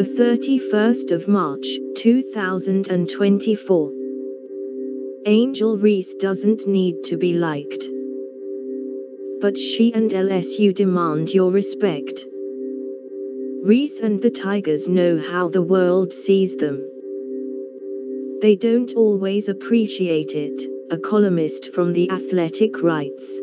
the 31st of March, 2024. Angel Reese doesn't need to be liked. But she and LSU demand your respect. Reese and the Tigers know how the world sees them. They don't always appreciate it, a columnist from The Athletic writes.